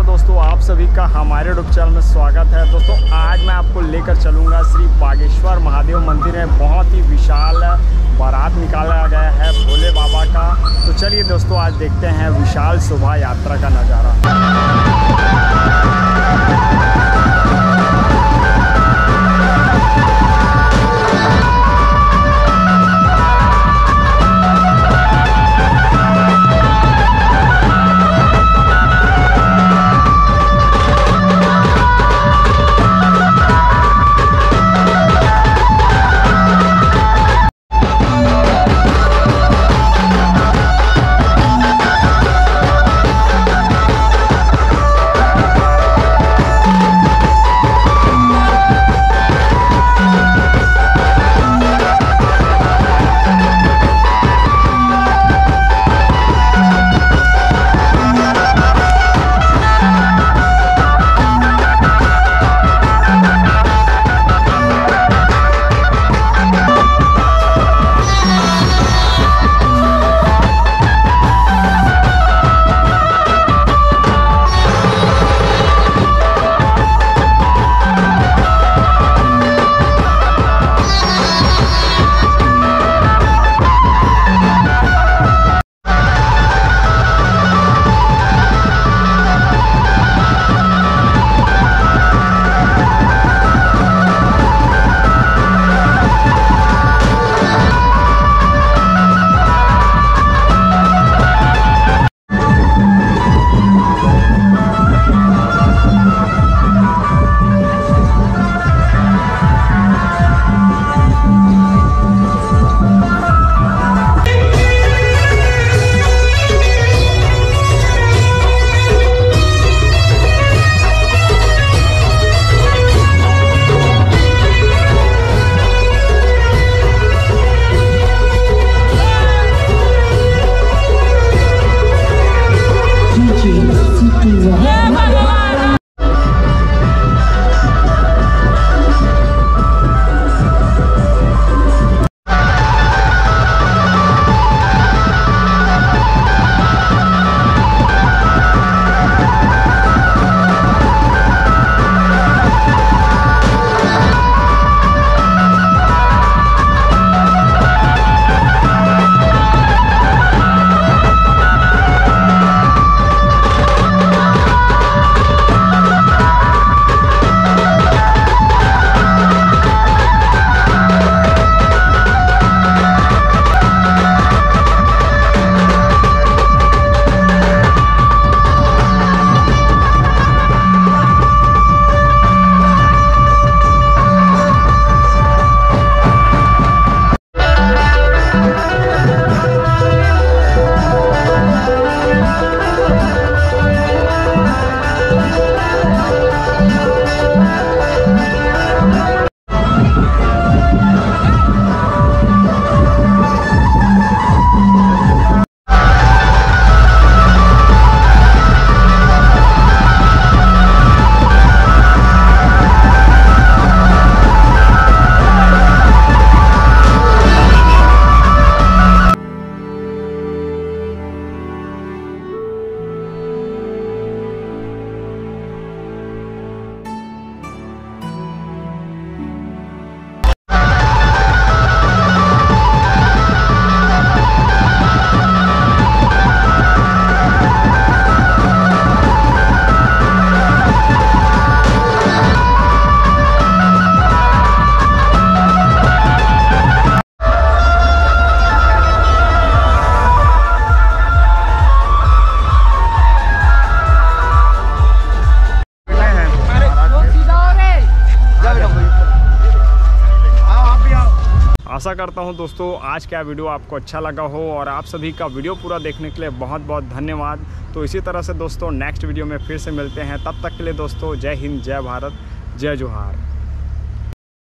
नमस्कार दोस्तों, आप सभी का हमारे यूट्यूब चैनल में स्वागत है। दोस्तों आज मैं आपको लेकर चलूँगा श्री बागेश्वर महादेव मंदिर है। बहुत ही विशाल बारात निकाला गया है भोले बाबा का। तो चलिए दोस्तों आज देखते हैं विशाल शोभा यात्रा का नज़ारा। आशा करता हूं दोस्तों आज का वीडियो आपको अच्छा लगा हो और आप सभी का वीडियो पूरा देखने के लिए बहुत बहुत धन्यवाद। तो इसी तरह से दोस्तों नेक्स्ट वीडियो में फिर से मिलते हैं, तब तक के लिए दोस्तों जय हिंद, जय भारत, जय जोहार।